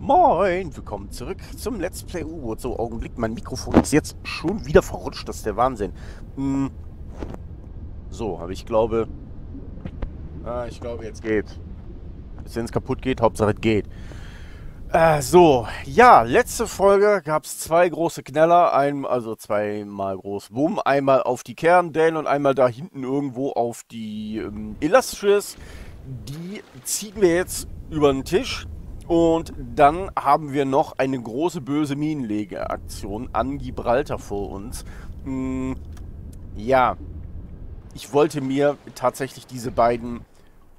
Moin, willkommen zurück zum Let's Play U-Boot. So, Augenblick, mein Mikrofon ist jetzt schon wieder verrutscht, das ist der Wahnsinn. So, aber ich glaube... ich glaube, jetzt geht. Wenn es kaputt geht, Hauptsache es geht. So, ja, letzte Folge gab es zwei große Knaller. Also zweimal groß Boom. Einmal auf die Cairndale und einmal da hinten irgendwo auf die Illustrious. Die ziehen wir jetzt über den Tisch. Und dann haben wir noch eine große böse Minenlegeaktion an Gibraltar vor uns. Ja, ich wollte mir tatsächlich diese beiden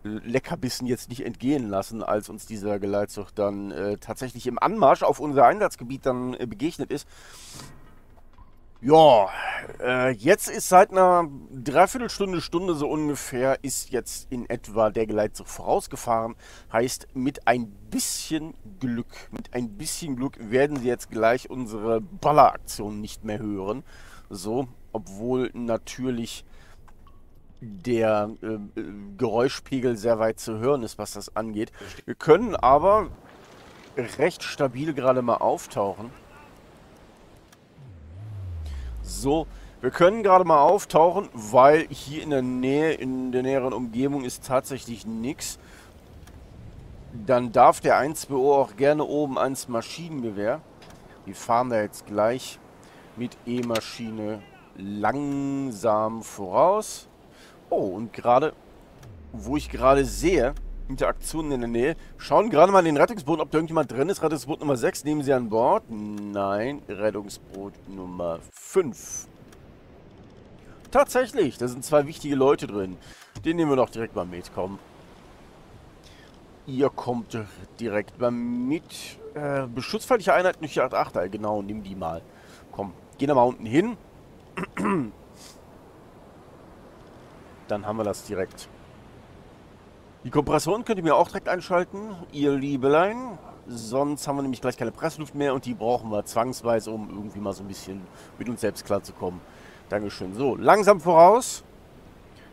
Leckerbissen jetzt nicht entgehen lassen, als uns dieser Geleitzug dann tatsächlich im Anmarsch auf unser Einsatzgebiet dann begegnet ist. Ja, jetzt ist seit einer Dreiviertelstunde, Stunde so ungefähr, ist jetzt in etwa der Geleitzug vorausgefahren. Heißt, mit ein bisschen Glück werden sie jetzt gleich unsere Balleraktion nicht mehr hören. So, obwohl natürlich der Geräuschpegel sehr weit zu hören ist, was das angeht. Wir können aber recht stabil gerade mal auftauchen. So, wir können gerade mal auftauchen, weil hier in der Nähe, in der näheren Umgebung ist tatsächlich nichts. Dann darf der 1BO auch gerne oben ans Maschinengewehr. Wir fahren da jetzt gleich mit E-Maschine langsam voraus. Oh, und gerade, wo ich gerade sehe, Interaktionen in der Nähe. Schauen gerade mal in den Rettungsboot, ob da irgendjemand drin ist. Rettungsboot Nummer 6, nehmen Sie an Bord. Nein, Rettungsboot Nummer 5. Tatsächlich, da sind zwei wichtige Leute drin. Den nehmen wir doch direkt mal mit, komm. Ihr kommt direkt mal mit. Beschussfeindliche Einheit durch die 8-8er, genau, nimm die mal. Komm, geh da mal unten hin. Dann haben wir das direkt. Die Kompressoren könnt ihr mir auch direkt einschalten, ihr Liebelein. Sonst haben wir nämlich gleich keine Pressluft mehr und die brauchen wir zwangsweise, um irgendwie mal so ein bisschen mit uns selbst klarzukommen. Dankeschön. So, langsam voraus.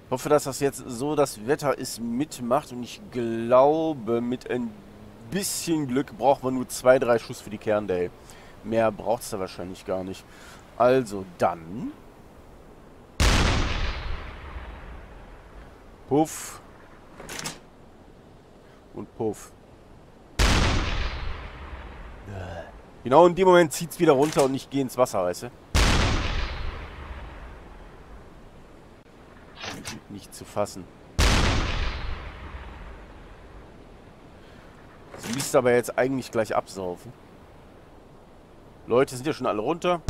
Ich hoffe, dass das jetzt so das Wetter ist mitmacht und ich glaube, mit ein bisschen Glück brauchen wir nur 2, 3 Schuss für die Cairndale. Mehr braucht es da wahrscheinlich gar nicht. Also dann... Puff. Und puff. Genau in dem Moment zieht es wieder runter und ich gehe ins Wasser, weißt du? Nicht zu fassen. Sie müsste aber jetzt eigentlich gleich absaufen. Leute sind ja schon alle runter.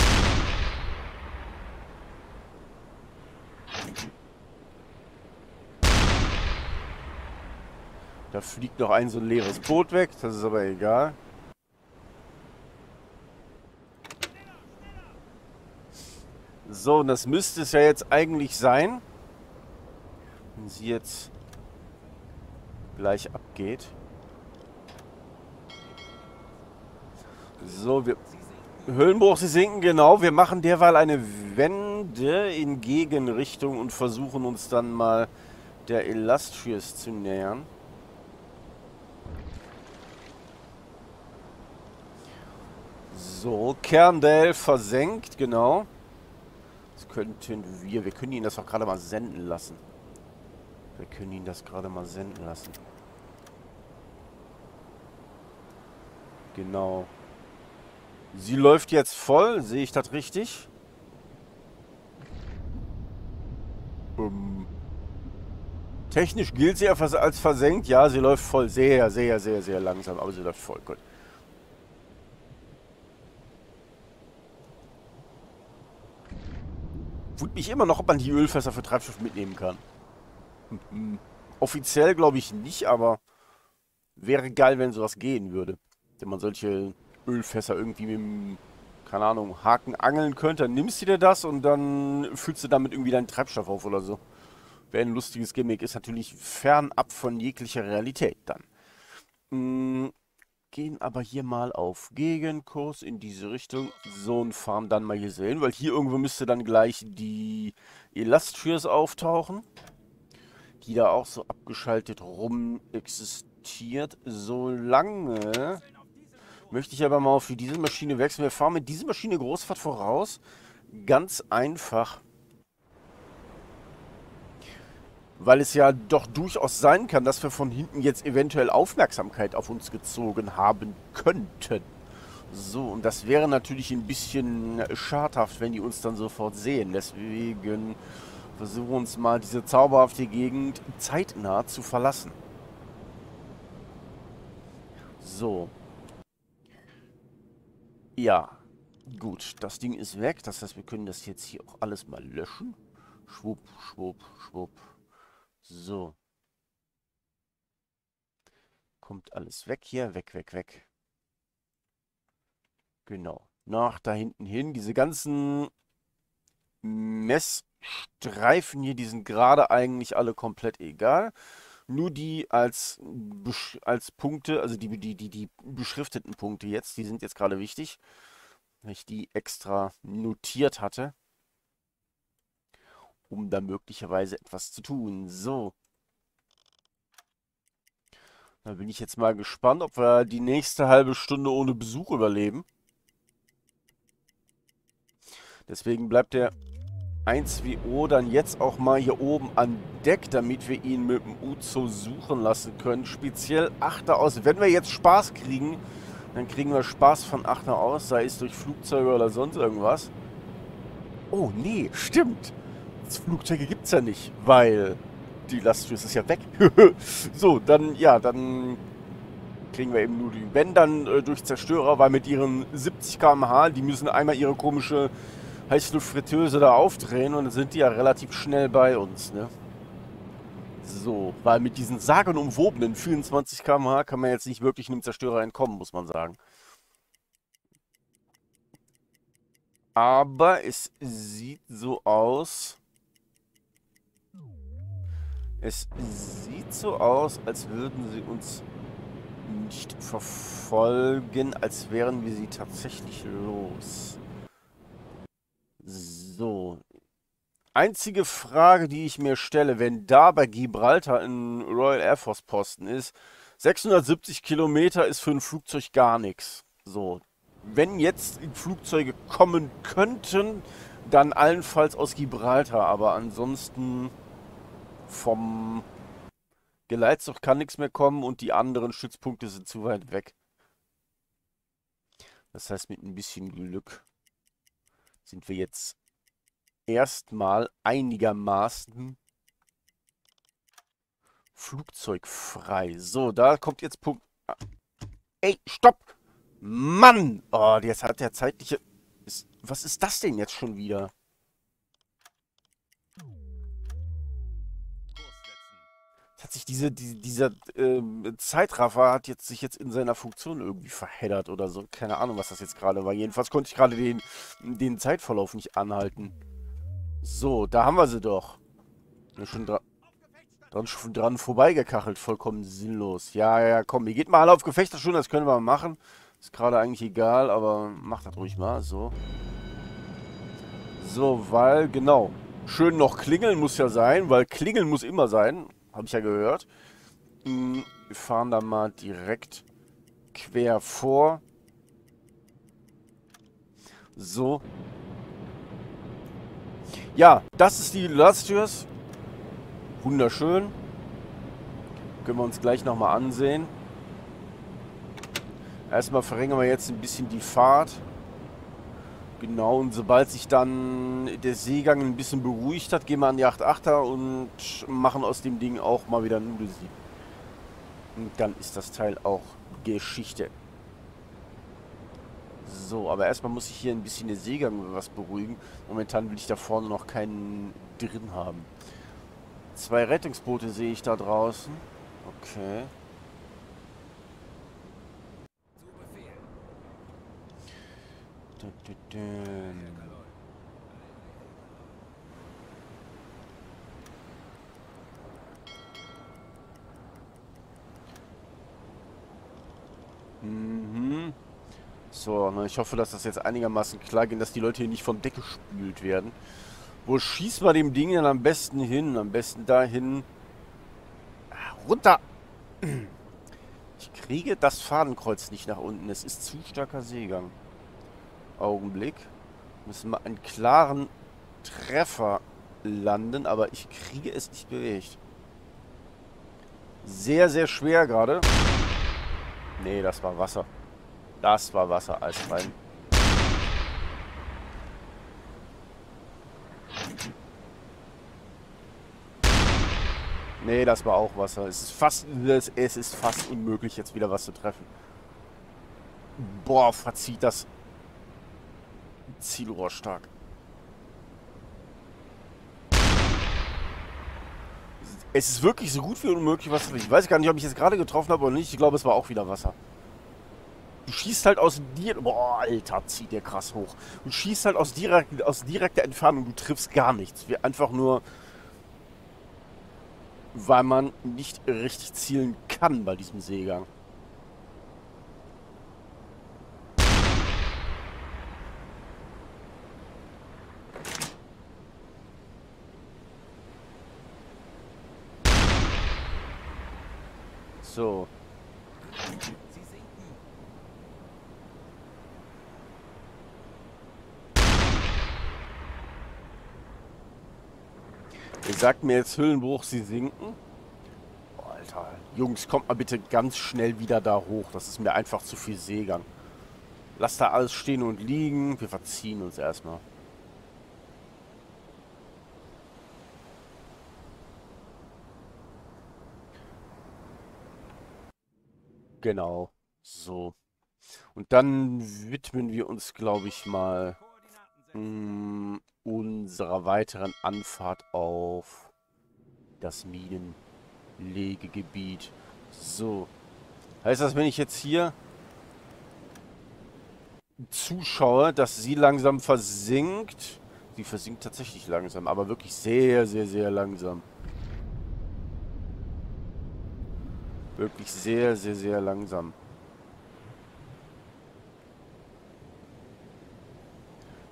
Da fliegt noch ein so ein leeres Boot weg, das ist aber egal. So, und das müsste es ja jetzt eigentlich sein, wenn sie jetzt gleich abgeht. So, wir... Höhlenbruch, sie sinken, genau. Wir machen derweil eine Wende in Gegenrichtung und versuchen uns dann mal der Illustrious zu nähern. So, Cairndale versenkt, genau. Das könnten wir. Wir können ihn das auch gerade mal senden lassen. Genau. Sie läuft jetzt voll. Sehe ich das richtig? Technisch gilt sie als versenkt. Ja, sie läuft voll. Sehr, sehr, sehr, sehr langsam. Aber sie läuft voll. Gut. Wundert mich immer noch, ob man die Ölfässer für Treibstoff mitnehmen kann. Offiziell glaube ich nicht, aber wäre geil, wenn sowas gehen würde. Wenn man solche Ölfässer irgendwie mit dem, keine Ahnung, Haken angeln könnte, dann nimmst du dir das und dann füllst du damit irgendwie deinen Treibstoff auf oder so. Wäre ein lustiges Gimmick, ist natürlich fernab von jeglicher Realität dann. Gehen aber hier mal auf Gegenkurs in diese Richtung. So ein Farm dann mal hier sehen, weil hier irgendwo müsste dann gleich die Illustrious auftauchen, die da auch so abgeschaltet rum existiert. Solange Möchte ich aber mal für diese Maschine wechseln. Wir fahren mit dieser Maschine Großfahrt voraus. Ganz einfach. Weil es ja doch durchaus sein kann, dass wir von hinten jetzt eventuell Aufmerksamkeit auf uns gezogen haben könnten. So, und das wäre natürlich ein bisschen schadhaft, wenn die uns dann sofort sehen. Deswegen versuchen wir uns mal diese zauberhafte Gegend zeitnah zu verlassen. So. Ja, gut. Das Ding ist weg. Das heißt, wir können das jetzt hier auch alles mal löschen. Schwupp, schwupp, schwupp. So. Kommt alles weg hier. Weg, weg, weg. Genau. Nach da hinten hin. Diese ganzen Messstreifen hier, die sind gerade eigentlich alle komplett egal. Nur die als Punkte, also die beschrifteten Punkte jetzt, die sind jetzt gerade wichtig, weil ich die extra notiert hatte, um da möglicherweise etwas zu tun. So. Da bin ich jetzt mal gespannt, ob wir die nächste halbe Stunde ohne Besuch überleben. Deswegen bleibt der 1WO dann jetzt auch mal hier oben an Deck, damit wir ihn mit dem Uzo suchen lassen können. Speziell Achter aus. Wenn wir jetzt Spaß kriegen, dann kriegen wir Spaß von Achter aus, sei es durch Flugzeuge oder sonst irgendwas. Oh, nee, stimmt. Flugzeuge gibt es ja nicht, weil die Lastschüsse ist ja weg. So, dann, ja, dann kriegen wir eben nur die, wenn dann durch Zerstörer, weil mit ihren 70 km/h, die müssen einmal ihre komische Heißluftfritteuse da aufdrehen und dann sind die ja relativ schnell bei uns, ne? So, weil mit diesen sagenumwobenen 24 km/h kann man jetzt nicht wirklich einem Zerstörer entkommen, muss man sagen. Aber es sieht so aus. Es sieht so aus, als würden sie uns nicht verfolgen, als wären wir sie tatsächlich los. So. Einzige Frage, die ich mir stelle, wenn da bei Gibraltar ein Royal Air Force Posten ist, 670 Kilometer ist für ein Flugzeug gar nichts. So. Wenn jetzt Flugzeuge kommen könnten, dann allenfalls aus Gibraltar, aber ansonsten vom Geleitzug kann nichts mehr kommen und die anderen Stützpunkte sind zu weit weg. Das heißt, mit ein bisschen Glück sind wir jetzt erstmal einigermaßen flugzeugfrei. So, da kommt jetzt Punkt... Ey, stopp! Mann! Oh, jetzt hat der zeitliche... Was ist das denn jetzt schon wieder? Jetzt hat sich dieser Zeitraffer hat jetzt sich jetzt in seiner Funktion irgendwie verheddert oder so. Keine Ahnung, was das jetzt gerade war. Jedenfalls konnte ich gerade den Zeitverlauf nicht anhalten. So, da haben wir sie doch. Ja, schon dran vorbeigekachelt. Vollkommen sinnlos. Ja, ja, komm. Ihr geht mal alle auf Gefechter schon. Das können wir machen. Ist gerade eigentlich egal, aber macht das ruhig mal, so. So, weil, genau. Schön noch klingeln muss ja sein, weil klingeln muss immer sein. Habe ich ja gehört. Wir fahren da mal direkt quer vor. So. Ja, das ist die Lastschüsse. Wunderschön. Können wir uns gleich nochmal ansehen. Erstmal verringern wir jetzt ein bisschen die Fahrt. Genau, und sobald sich dann der Seegang ein bisschen beruhigt hat, gehen wir an die 8.8er und machen aus dem Ding auch mal wieder Nudelsieb. Und dann ist das Teil auch Geschichte. So, aber erstmal muss ich hier ein bisschen den Seegang was beruhigen. Momentan will ich da vorne noch keinen drin haben. 2 Rettungsboote sehe ich da draußen. Okay. Mhm. So, ich hoffe, dass das jetzt einigermaßen klar geht, dass die Leute hier nicht vom Deck gespült werden. Wo schießt man dem Ding denn am besten hin? Am besten dahin. Runter! Ich kriege das Fadenkreuz nicht nach unten. Es ist zu starker Seegang. Augenblick. Müssen wir einen klaren Treffer landen, aber ich kriege es nicht bewegt. Sehr, sehr schwer gerade. Nee, das war Wasser. Das war Wasser, alles rein. Nee, das war auch Wasser. Es ist fast unmöglich, jetzt wieder was zu treffen. Boah, verzieht das Zielrohr stark. Es ist wirklich so gut wie unmöglich, was zu. Ich weiß gar nicht, ob ich jetzt gerade getroffen habe oder nicht. Ich glaube, es war auch wieder Wasser. Du schießt halt aus dir... Boah, Alter, zieht der krass hoch. Du schießt halt aus direkter Entfernung. Du triffst gar nichts. Einfach nur... weil man nicht richtig zielen kann bei diesem Seegang. So. Ihr sagt mir jetzt Hüllenbruch, sie sinken. Alter, Jungs, kommt mal bitte ganz schnell wieder da hoch. Das ist mir einfach zu viel Seegang. Lasst da alles stehen und liegen. Wir verziehen uns erstmal. Genau. So. Und dann widmen wir uns, glaube ich, mal... unserer weiteren Anfahrt auf das Minenlegegebiet. So. Heißt das, wenn ich jetzt hier zuschaue, dass sie langsam versinkt? Sie versinkt tatsächlich langsam, aber wirklich sehr, sehr, sehr langsam. Wirklich sehr, sehr, sehr langsam.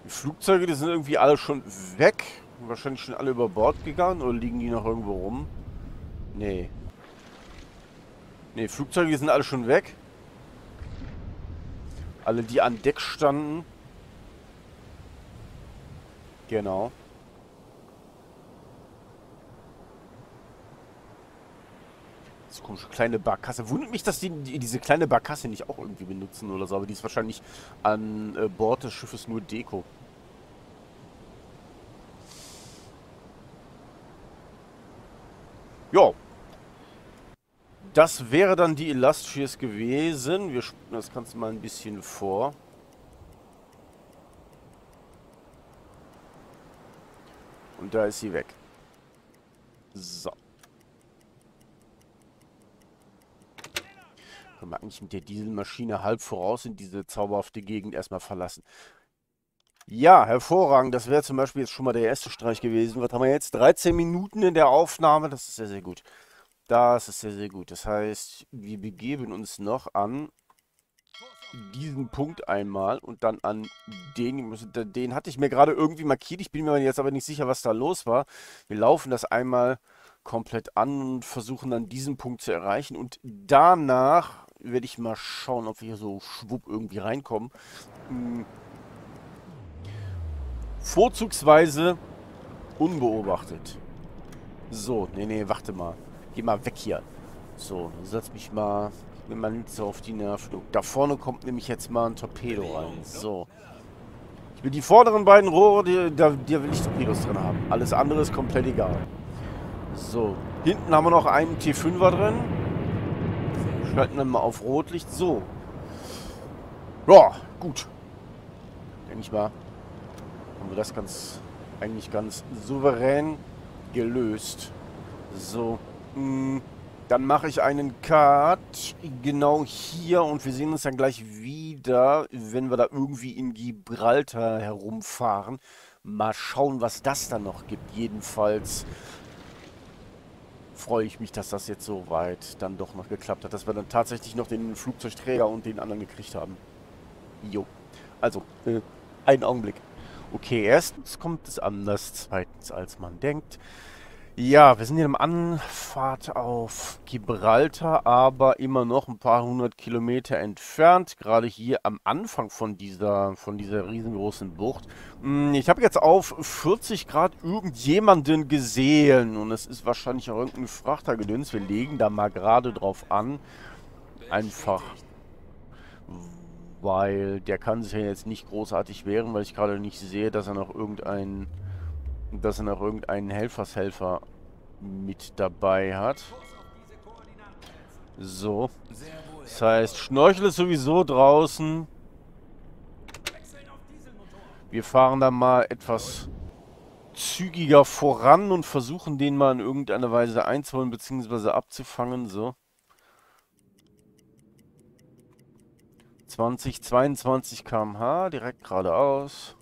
Flugzeuge, die sind irgendwie alle schon weg. Wahrscheinlich schon alle über Bord gegangen. Oder liegen die noch irgendwo rum? Nee. Nee, Flugzeuge, die sind alle schon weg. Alle, die an Deck standen. Genau. Das komische kleine Barkasse. Wundert mich, dass die diese kleine Barkasse nicht auch irgendwie benutzen oder so. Aber die ist wahrscheinlich an Bord des Schiffes nur Deko. Jo. Das wäre dann die Illustrious gewesen. Wir spielen das Ganze mal ein bisschen vor. Und da ist sie weg. So. Können wir eigentlich mit der Dieselmaschine halb voraus in diese zauberhafte Gegend erstmal verlassen. Ja, hervorragend. Das wäre zum Beispiel jetzt schon mal der erste Streich gewesen. Was haben wir jetzt? 13 Minuten in der Aufnahme. Das ist sehr, sehr gut. Das ist sehr, sehr gut. Das heißt, wir begeben uns noch an diesen Punkt einmal und dann an den. Den hatte ich mir gerade irgendwie markiert. Ich bin mir jetzt aber nicht sicher, was da los war. Wir laufen das einmal komplett an und versuchen dann diesen Punkt zu erreichen. Und danach werde ich mal schauen, ob wir hier so schwupp irgendwie reinkommen. Vorzugsweise unbeobachtet. So, nee, warte mal. Geh mal weg hier. So, setz mich mal mit meiner Mütze auf die Nerven. Da vorne kommt nämlich jetzt mal ein Torpedo rein. So. Ich will die vorderen beiden Rohre, da will ich Torpedos drin haben. Alles andere ist komplett egal. So. Hinten haben wir noch einen T5er drin. Schalten dann mal auf Rotlicht. So. Ja, gut. Denke ich mal. Haben wir das eigentlich ganz souverän gelöst. So, dann mache ich einen Cut genau hier und wir sehen uns dann gleich wieder, wenn wir da irgendwie in Gibraltar herumfahren. Mal schauen, was das dann noch gibt. Jedenfalls freue ich mich, dass das jetzt so weit dann doch noch geklappt hat, dass wir dann tatsächlich noch den Flugzeugträger und den anderen gekriegt haben. Jo. Also, einen Augenblick. Okay, erstens kommt es anders, zweitens als man denkt. Ja, wir sind hier im Anfahrt auf Gibraltar, aber immer noch ein paar hundert Kilometer entfernt, gerade hier am Anfang von dieser riesengroßen Bucht. Ich habe jetzt auf 40 Grad irgendjemanden gesehen und es ist wahrscheinlich auch irgendein Frachtergedöns. Wir legen da mal gerade drauf an, einfach weil der kann sich ja jetzt nicht großartig wehren, weil ich gerade nicht sehe, dass er noch irgendeinen Helfershelfer mit dabei hat. So. Das heißt, Schnorchel ist sowieso draußen. Wir fahren da mal etwas zügiger voran und versuchen, den mal in irgendeiner Weise einzuholen bzw. abzufangen. So. 20, 22 km/h, direkt geradeaus.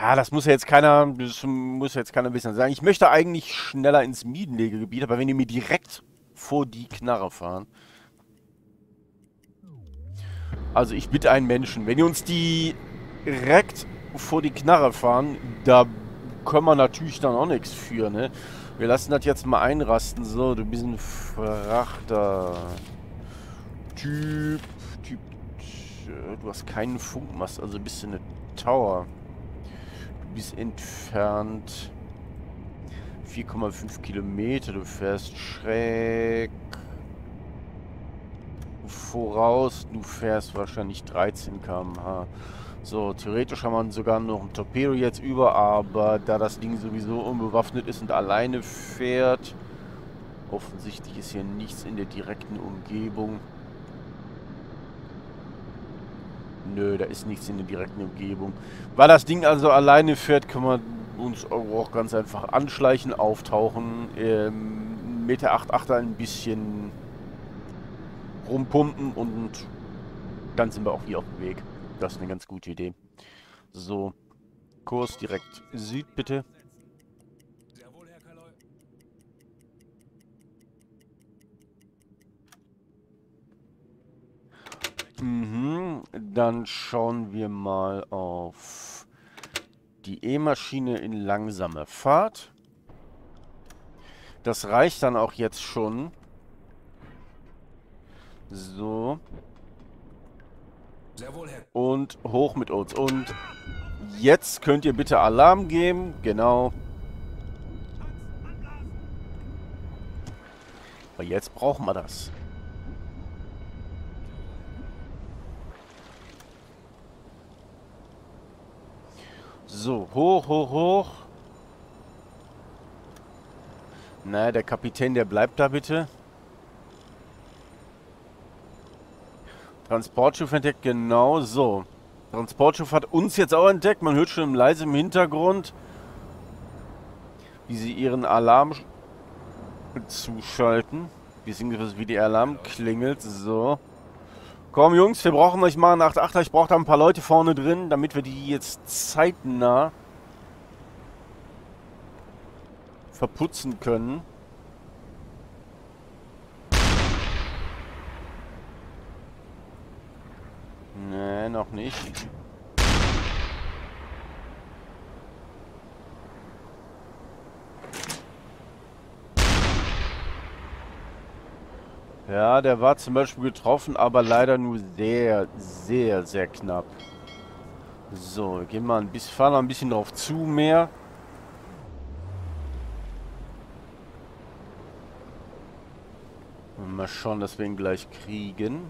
Ja, das muss jetzt keiner wissen sagen. Ich möchte eigentlich schneller ins Minenlegegebiet, aber wenn die mir direkt vor die Knarre fahren. Also ich bitte einen Menschen, wenn die uns direkt vor die Knarre fahren, da können wir natürlich dann auch nichts für, ne? Wir lassen das jetzt mal einrasten. So, du bist ein Frachter-Typ. Du hast keinen Funkmast, also bist du eine Tower. Bis entfernt 4,5 Kilometer. Du fährst schräg voraus. Du fährst wahrscheinlich 13 km/h. So, theoretisch haben wir sogar noch ein Torpedo jetzt über, aber da das Ding sowieso unbewaffnet ist und alleine fährt, offensichtlich ist hier nichts in der direkten Umgebung. Nö, da ist nichts in der direkten Umgebung. Weil das Ding also alleine fährt, können wir uns auch ganz einfach anschleichen, auftauchen, mit der 8,8er ein bisschen rumpumpen und dann sind wir auch hier auf dem Weg. Das ist eine ganz gute Idee. So, Kurs direkt Süd bitte. Dann schauen wir mal auf die E-Maschine in langsamer Fahrt. Das reicht dann auch jetzt schon. So. Und hoch mit uns. Und jetzt könnt ihr bitte Alarm geben. Genau. Aber jetzt brauchen wir das. So, hoch, hoch, hoch. Naja, der Kapitän, der bleibt da bitte. Transportschiff entdeckt, genau so. Transportschiff hat uns jetzt auch entdeckt. Man hört schon leise im Hintergrund, wie sie ihren Alarm zuschalten. Wie der Alarm klingelt, so. Komm Jungs, wir brauchen euch mal einen 8,8er. Ich brauche da ein paar Leute vorne drin, damit wir die jetzt zeitnah verputzen können. Nee, noch nicht. Ja, der war zum Beispiel getroffen, aber leider nur sehr, sehr, sehr knapp. So, wir gehen mal ein bisschen, fahren mal ein bisschen drauf zu mehr. Und mal schauen, dass wir ihn gleich kriegen.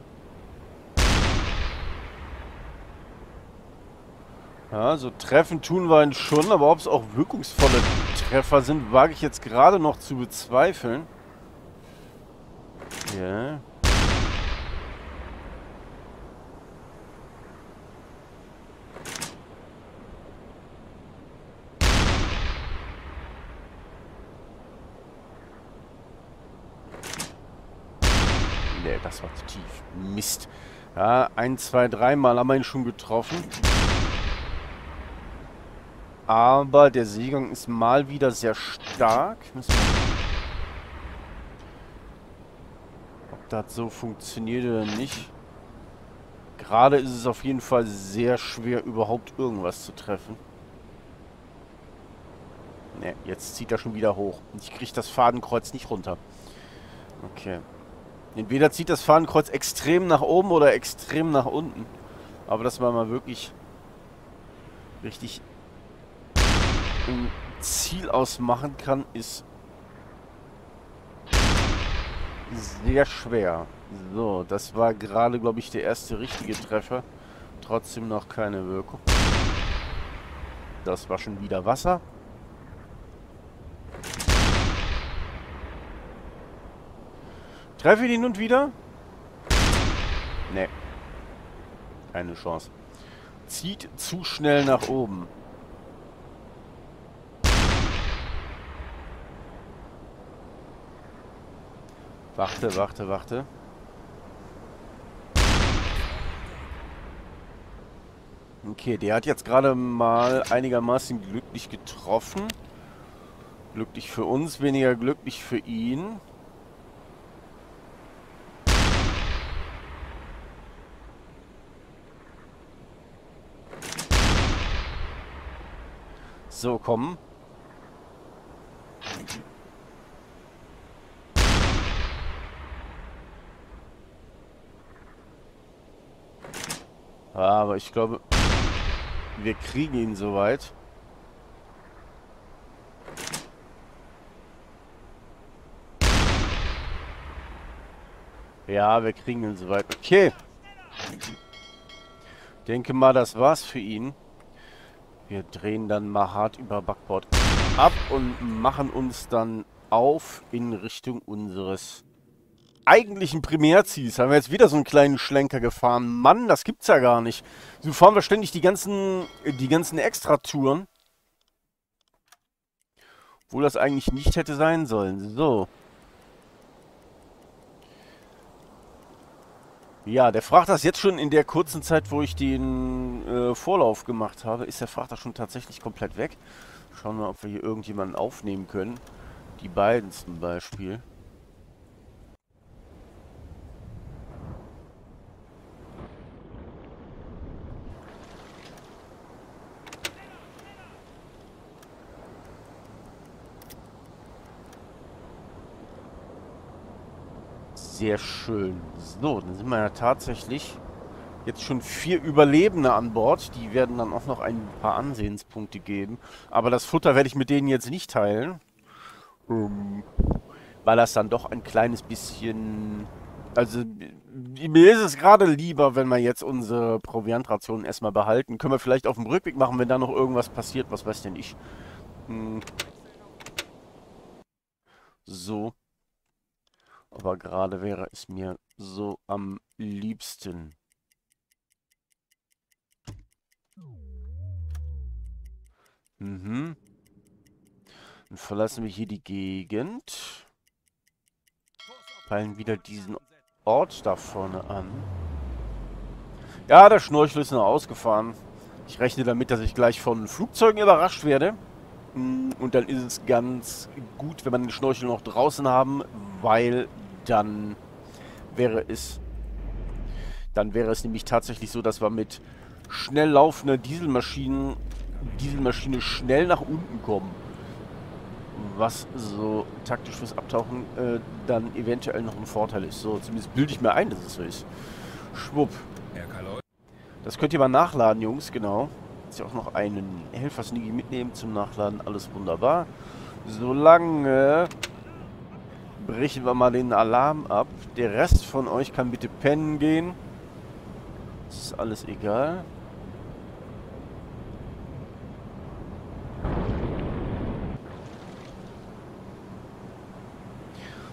Ja, so treffen tun wir ihn schon, aber ob es auch wirkungsvolle Treffer sind, wage ich jetzt gerade noch zu bezweifeln. Ja. Nee, das war zu tief. Mist. Ja, 1, 2, 3 Mal haben wir ihn schon getroffen. Aber der Seegang ist mal wieder sehr stark. Müssen wir das so funktioniert oder nicht. Gerade ist es auf jeden Fall sehr schwer, überhaupt irgendwas zu treffen. Ne, jetzt zieht er schon wieder hoch. Und ich kriege das Fadenkreuz nicht runter. Okay. Entweder zieht das Fadenkreuz extrem nach oben oder extrem nach unten. Aber das war mal wirklich richtig ein Ziel ausmachen kann, ist sehr schwer. So, das war gerade, glaube ich, der erste richtige Treffer. Trotzdem noch keine Wirkung. Das war schon wieder Wasser. Treffe ich ihn nun wieder? Nee. Keine Chance. Zieht zu schnell nach oben. Warte, warte, warte. Okay, der hat jetzt gerade mal einigermaßen glücklich getroffen. Glücklich für uns, weniger glücklich für ihn. So, komm. Aber ich glaube, wir kriegen ihn soweit. Ja, wir kriegen ihn soweit. Okay. Denke mal, das war's für ihn. Wir drehen dann mal hart über Backbord ab und machen uns dann auf in Richtung unseres eigentlichen Primärziels. Haben wir jetzt wieder so einen kleinen Schlenker gefahren. Mann, das gibt's ja gar nicht. So fahren wir ständig die ganzen Extratouren. Obwohl das eigentlich nicht hätte sein sollen. So. Ja, der Frachter ist jetzt schon in der kurzen Zeit, wo ich den Vorlauf gemacht habe, ist der Frachter schon tatsächlich komplett weg. Schauen wir mal, ob wir hier irgendjemanden aufnehmen können. Die beiden zum Beispiel. Sehr schön. So, dann sind wir ja tatsächlich jetzt schon 4 Überlebende an Bord. Die werden dann auch noch ein paar Ansehenspunkte geben. Aber das Futter werde ich mit denen jetzt nicht teilen. Weil das dann doch ein kleines bisschen... Also, mir ist es gerade lieber, wenn wir jetzt unsere Proviantrationen erstmal behalten. Können wir vielleicht auf dem Rückweg machen, wenn da noch irgendwas passiert. Was weiß denn ich. So. Aber gerade wäre es mir so am liebsten. Mhm. Dann verlassen wir hier die Gegend. Peilen wieder diesen Ort da vorne an. Ja, der Schnorchel ist noch ausgefahren. Ich rechne damit, dass ich gleich von Flugzeugen überrascht werde. Und dann ist es ganz gut, wenn man den Schnorchel noch draußen haben, weil dann wäre es nämlich tatsächlich so, dass wir mit schnell laufender Dieselmaschine schnell nach unten kommen. Was so taktisch fürs Abtauchen dann eventuell noch ein Vorteil ist. So, zumindest bilde ich mir ein, dass es so ist. Schwupp. Das könnt ihr mal nachladen, Jungs, genau. Jetzt auch noch einen Helfersniggi mitnehmen zum Nachladen. Alles wunderbar. Solange brechen wir mal den Alarm ab. Der Rest von euch kann bitte pennen gehen. Das ist alles egal.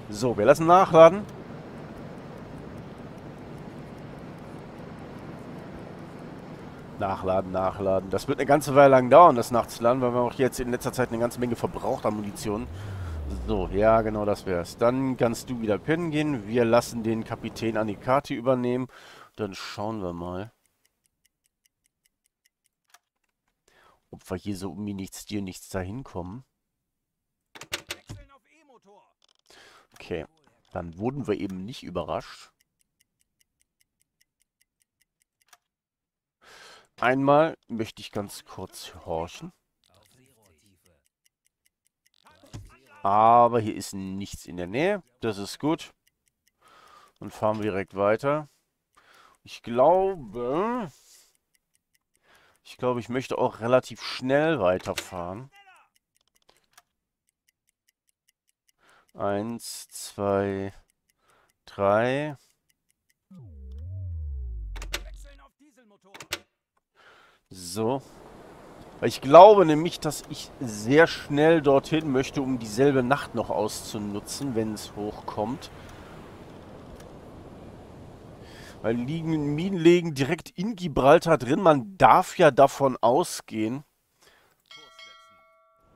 So, wir lassen nachladen. Nachladen, nachladen. Das wird eine ganze Weile lang dauern, das nachzuladen, weil wir auch jetzt in letzter Zeit eine ganze Menge verbrauchter Munition. So, ja, genau das wär's. Dann kannst du wieder pennen gehen. Wir lassen den Kapitän Anikati übernehmen. Dann schauen wir mal, ob wir hier so um nichts, dir nichts dahin kommen. Okay, dann wurden wir eben nicht überrascht. Einmal möchte ich ganz kurz horchen. Aber hier ist nichts in der Nähe. Das ist gut. Und fahren wir direkt weiter. Ich glaube, ich möchte auch relativ schnell weiterfahren. 1, 2, 3. So. Ich glaube nämlich, dass ich sehr schnell dorthin möchte, um dieselbe Nacht noch auszunutzen, wenn es hochkommt. Weil Minen liegen direkt in Gibraltar drin. Man darf ja davon ausgehen,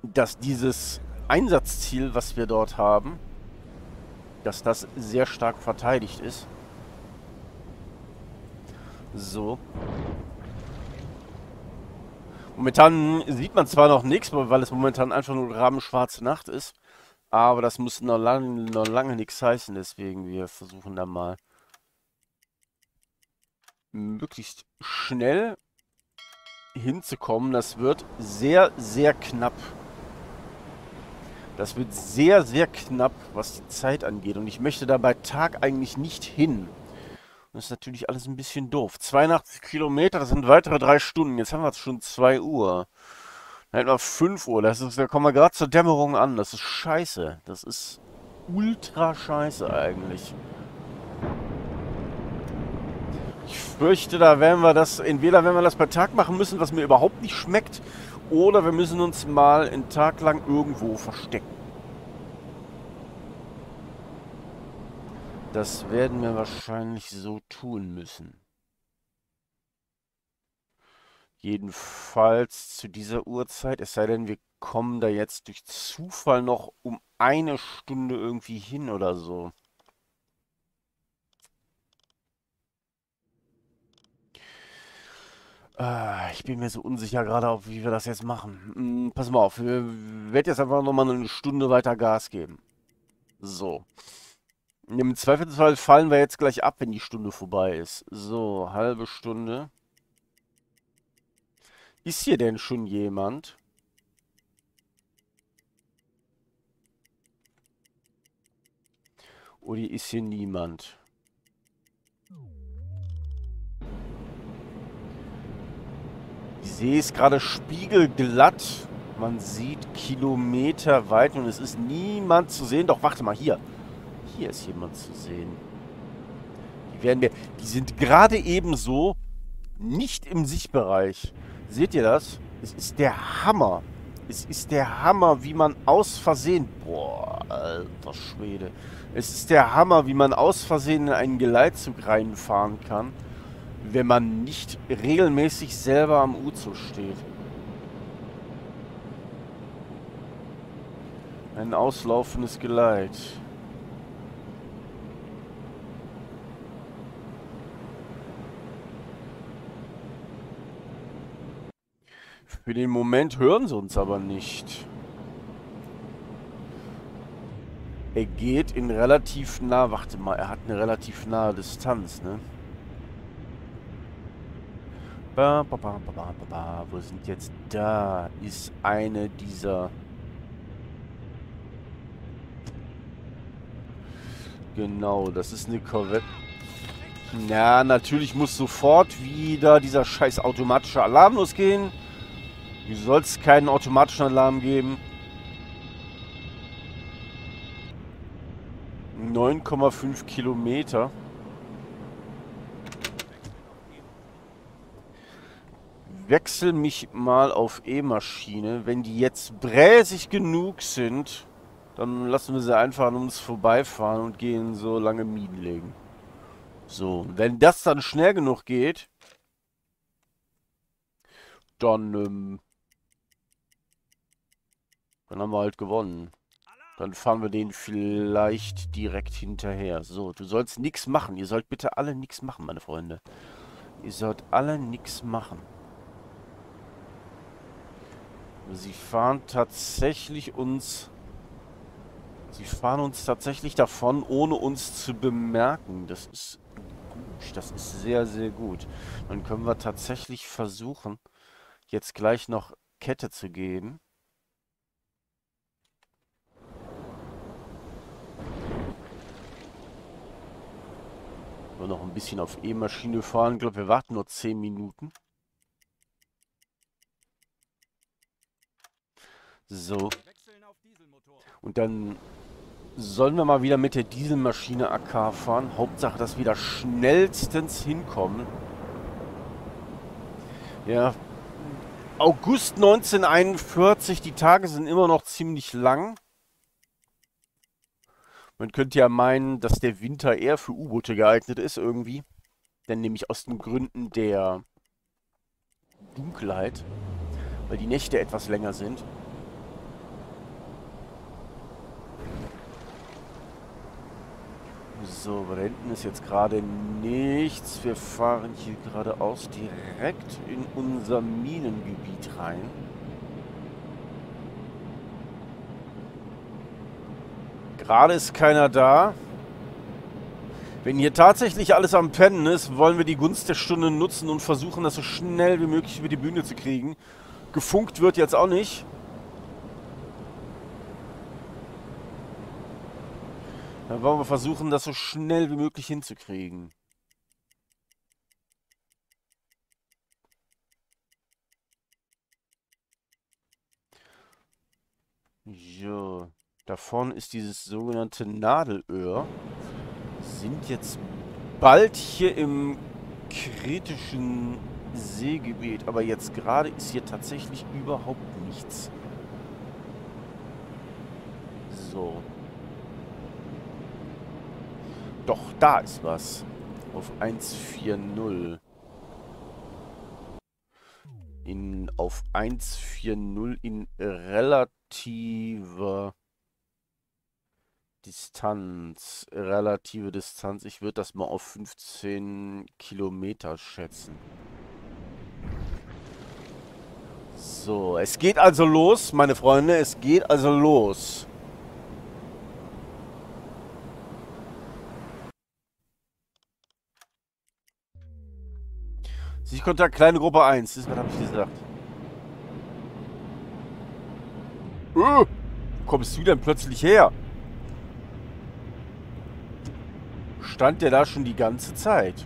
dass dieses Einsatzziel, was wir dort haben, dass das sehr stark verteidigt ist. So. Momentan sieht man zwar noch nichts, weil es momentan einfach nur rabenschwarze Nacht ist. Aber das muss noch lange nichts heißen. Deswegen, wir versuchen da mal möglichst schnell hinzukommen. Das wird sehr, sehr knapp. Das wird sehr, sehr knapp, was die Zeit angeht. Und ich möchte da bei Tag eigentlich nicht hin. Das ist natürlich alles ein bisschen doof. 82 Kilometer, das sind weitere 3 Stunden. Jetzt haben wir schon 2 Uhr. Dann hätten wir 5 Uhr. Da kommen wir gerade zur Dämmerung an. Das ist scheiße. Das ist ultra scheiße eigentlich. Ich fürchte, da werden wir das... Entweder werden wir das bei Tag machen müssen, was mir überhaupt nicht schmeckt. Oder wir müssen uns mal einen Tag lang irgendwo verstecken. Das werden wir wahrscheinlich so tun müssen. Jedenfalls zu dieser Uhrzeit. Es sei denn, wir kommen da jetzt durch Zufall noch um 1 Stunde irgendwie hin oder so. Ich bin mir so unsicher gerade, wie wir das jetzt machen. Pass mal auf, ich werde jetzt einfach nochmal 1 Stunde weiter Gas geben. So. Im Zweifelsfall fallen wir jetzt gleich ab, wenn die Stunde vorbei ist. So, halbe Stunde. Ist hier denn schon jemand? Oder ist hier niemand? Die See ist gerade spiegelglatt. Man sieht Kilometer weit und es ist niemand zu sehen. Doch, warte mal, hier. Hier ist jemand zu sehen. Die sind gerade ebenso nicht im Sichtbereich. Seht ihr das? Es ist der Hammer. Es ist der Hammer, wie man aus Versehen... Boah, alter Schwede. Es ist der Hammer, wie man aus Versehen in einen Geleitzug reinfahren kann, wenn man nicht regelmäßig selber am U-Zug steht. Ein auslaufendes Geleit. Für den Moment hören sie uns aber nicht. Er geht in relativ nah... Warte mal, er hat eine relativ nahe Distanz, ne? Ba, ba, ba, ba, ba, ba. Wo sind jetzt... Da ist eine dieser... Genau, das ist eine Korvette. Na, natürlich muss sofort wieder dieser scheiß automatische Alarm losgehen. Du sollst keinen automatischen Alarm geben. 9,5 Kilometer. Wechsel mich mal auf E-Maschine. Wenn die jetzt bräsig genug sind, dann lassen wir sie einfach an uns vorbeifahren und gehen so lange Minen legen. So, wenn das dann schnell genug geht, dann... Dann haben wir halt gewonnen. Dann fahren wir den vielleicht direkt hinterher. So, du sollst nichts machen. Ihr sollt bitte alle nichts machen, meine Freunde. Ihr sollt alle nichts machen. Sie fahren tatsächlich uns... Sie fahren uns tatsächlich davon, ohne uns zu bemerken. Das ist gut. Das ist sehr, sehr gut. Dann können wir tatsächlich versuchen, jetzt gleich noch Kette zu geben. Nur noch ein bisschen auf E-Maschine fahren. Ich glaube, wir warten nur 10 Minuten. So. Und dann sollen wir mal wieder mit der Dieselmaschine AK fahren. Hauptsache, dass wir da schnellstens hinkommen. Ja. August 1941. Die Tage sind immer noch ziemlich lang. Man könnte ja meinen, dass der Winter eher für U-Boote geeignet ist irgendwie. Denn nämlich aus den Gründen der Dunkelheit. Weil die Nächte etwas länger sind. So, da hinten ist jetzt gerade nichts. Wir fahren hier geradeaus direkt in unser Minengebiet rein. Gerade ist keiner da. Wenn hier tatsächlich alles am Pennen ist, wollen wir die Gunst der Stunde nutzen und versuchen, das so schnell wie möglich über die Bühne zu kriegen. Gefunkt wird jetzt auch nicht. Dann wollen wir versuchen, das so schnell wie möglich hinzukriegen. Jo. Da vorne ist dieses sogenannte Nadelöhr. Sind jetzt bald hier im kritischen Seegebiet. Aber jetzt gerade ist hier tatsächlich überhaupt nichts. So. Doch, da ist was. Auf 140. Auf 140 in relativer Distanz. Relative Distanz. Ich würde das mal auf 15 Kilometer schätzen. So, es geht also los, meine Freunde. Es geht also los. Sichtkontakt, kleine Gruppe 1. Das habe ich gesagt. Wo kommst du denn plötzlich her? Stand der da schon die ganze Zeit?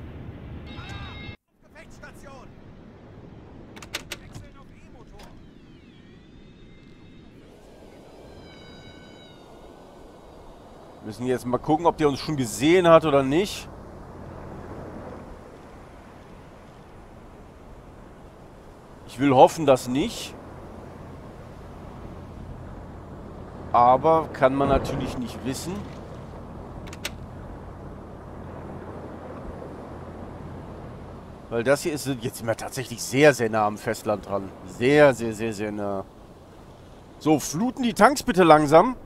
Wir müssen jetzt mal gucken, ob der uns schon gesehen hat oder nicht. Ich will hoffen, dass nicht. Aber kann man natürlich nicht wissen. Weil das hier ist, jetzt sind wir tatsächlich sehr, sehr nah am Festland dran. Sehr, sehr, sehr, sehr nah. So, fluten die Tanks bitte langsam.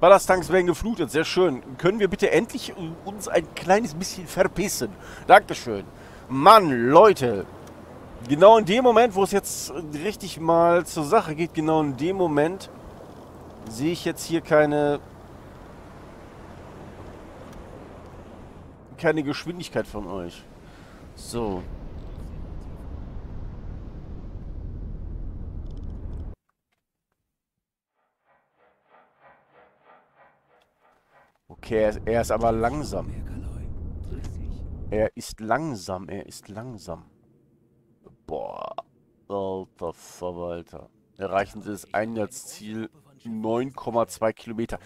Ballasttanks werden geflutet, sehr schön. Können wir bitte endlich uns ein kleines bisschen verpissen? Dankeschön. Mann, Leute. Genau in dem Moment, wo es jetzt richtig mal zur Sache geht, genau in dem Moment sehe ich jetzt hier keine Geschwindigkeit von euch. So. Okay, er ist aber langsam. Er ist langsam. Boah. Alter Verwalter. Erreichen Sie das Einsatzziel 9,2 Kilometer.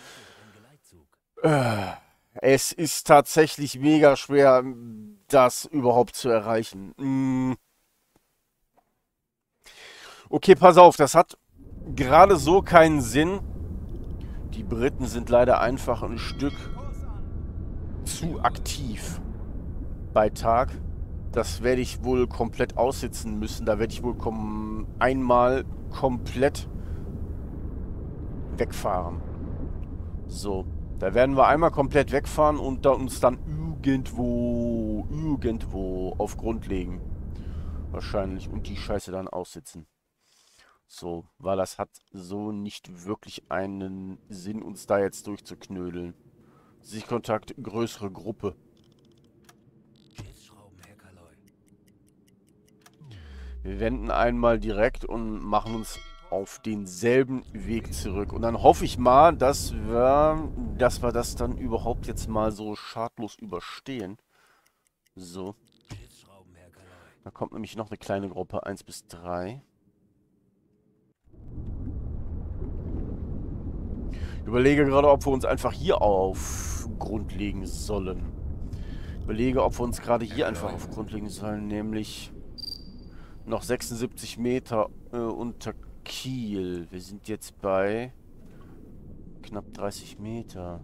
Es ist tatsächlich mega schwer, das überhaupt zu erreichen. Okay, pass auf, das hat gerade so keinen Sinn. Die Briten sind leider einfach ein Stück zu aktiv bei Tag. Das werde ich wohl komplett aussitzen müssen. Da werde ich wohl einmal komplett wegfahren. So. Da werden wir einmal komplett wegfahren und uns dann irgendwo auf Grund legen. Wahrscheinlich. Und die Scheiße dann aussitzen. So, weil das hat so nicht wirklich einen Sinn, uns da jetzt durchzuknödeln. Sichtkontakt, größere Gruppe. Wir wenden einmal direkt und machen uns auf denselben Weg zurück. Und dann hoffe ich mal, dass wir das dann überhaupt jetzt mal so schadlos überstehen. So. Da kommt nämlich noch eine kleine Gruppe, 1 bis 3. Ich überlege gerade, ob wir uns einfach hier auf Grund legen sollen. Ich überlege, ob wir uns gerade hier einfach auf Grund legen sollen, nämlich noch 76 Meter unter Kiel. Wir sind jetzt bei knapp 30 Meter.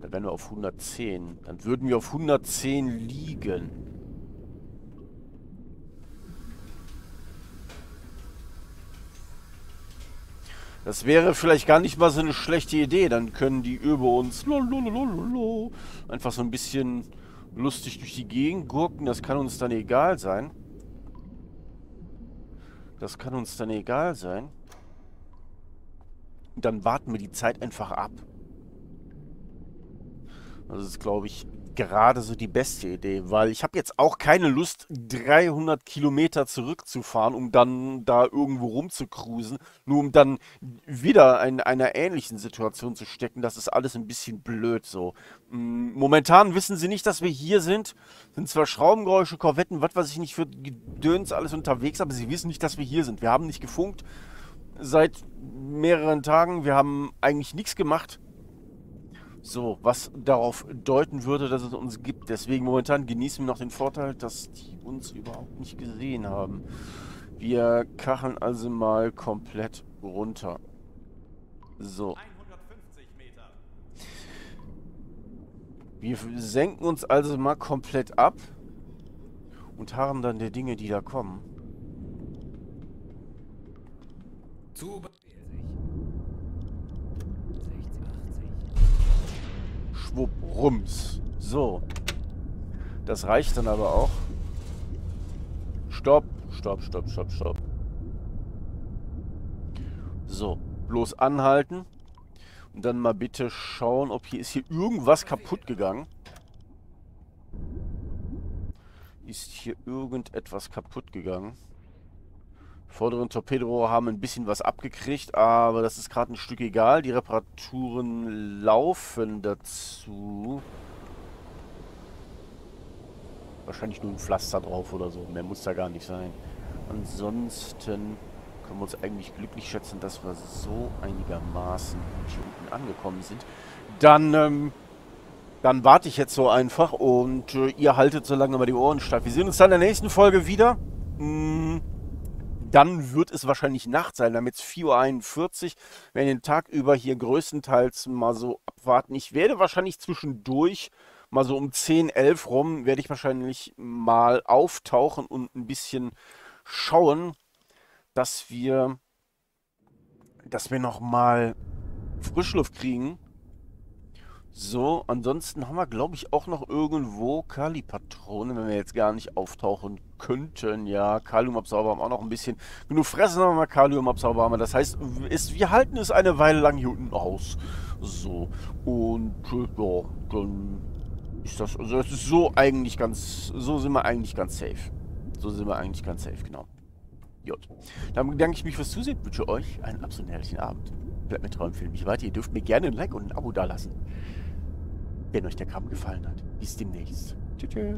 Da wären wir auf 110. Dann würden wir auf 110 liegen. Das wäre vielleicht gar nicht mal so eine schlechte Idee. Dann können die über uns einfach so ein bisschen lustig durch die Gegend gurken. Das kann uns dann egal sein. Das kann uns dann egal sein. Und dann warten wir die Zeit einfach ab. Das ist, glaube ich, gerade so die beste Idee, weil ich habe jetzt auch keine Lust, 300 Kilometer zurückzufahren, um dann da irgendwo rumzucruisen, nur um dann wieder in einer ähnlichen Situation zu stecken. Das ist alles ein bisschen blöd so. Momentan wissen sie nicht, dass wir hier sind. Sind zwar Schraubengeräusche, Korvetten, was weiß ich nicht für Gedöns alles unterwegs, aber sie wissen nicht, dass wir hier sind. Wir haben nicht gefunkt seit mehreren Tagen. Wir haben eigentlich nichts gemacht. So, was darauf deuten würde, dass es uns gibt. Deswegen momentan genießen wir noch den Vorteil, dass die uns überhaupt nicht gesehen haben. Wir kacheln also mal komplett runter. So. 150 Meter. Wir senken uns also mal komplett ab und harren dann der Dinge, die da kommen. Zu Rums. So. Das reicht dann aber auch. Stopp, stopp, stopp, stopp, stopp. So. Bloß anhalten. Und dann mal bitte schauen, ob hier... Ist hier irgendwas kaputt gegangen? Ist hier irgendetwas kaputt gegangen? Vorderen Torpedorohre haben ein bisschen was abgekriegt, aber das ist gerade ein Stück egal. Die Reparaturen laufen dazu. Wahrscheinlich nur ein Pflaster drauf oder so. Mehr muss da gar nicht sein. Ansonsten können wir uns eigentlich glücklich schätzen, dass wir so einigermaßen hier unten angekommen sind. Dann warte ich jetzt so einfach und ihr haltet so lange mal die Ohren steif. Wir sehen uns dann in der nächsten Folge wieder. Dann wird es wahrscheinlich Nacht sein, damit es 4:41 Uhr. Wir werden den Tag über hier größtenteils mal so abwarten. Ich werde wahrscheinlich zwischendurch, mal so um 10, 11 rum, werde ich wahrscheinlich mal auftauchen und ein bisschen schauen, dass wir nochmal Frischluft kriegen. So, ansonsten haben wir, glaube ich, auch noch irgendwo Kali-Patronen, wenn wir jetzt gar nicht auftauchen könnten. Ja, Kaliumabsorber haben auch noch ein bisschen. Genug fressen haben wir mal, Kaliumabsorber haben wir. Das heißt, wir halten es eine Weile lang hier unten aus. So, und ja, dann ist das, also es ist so eigentlich ganz, so sind wir eigentlich ganz safe. So sind wir eigentlich ganz safe, genau. Gut. Dann bedanke ich mich fürs Zusehen, wünsche euch einen absolut herrlichen Abend. Bleibt mir treu, empfehlt mich weiter. Ihr dürft mir gerne ein Like und ein Abo dalassen, wenn euch der Kram gefallen hat. Bis demnächst. Tschüss.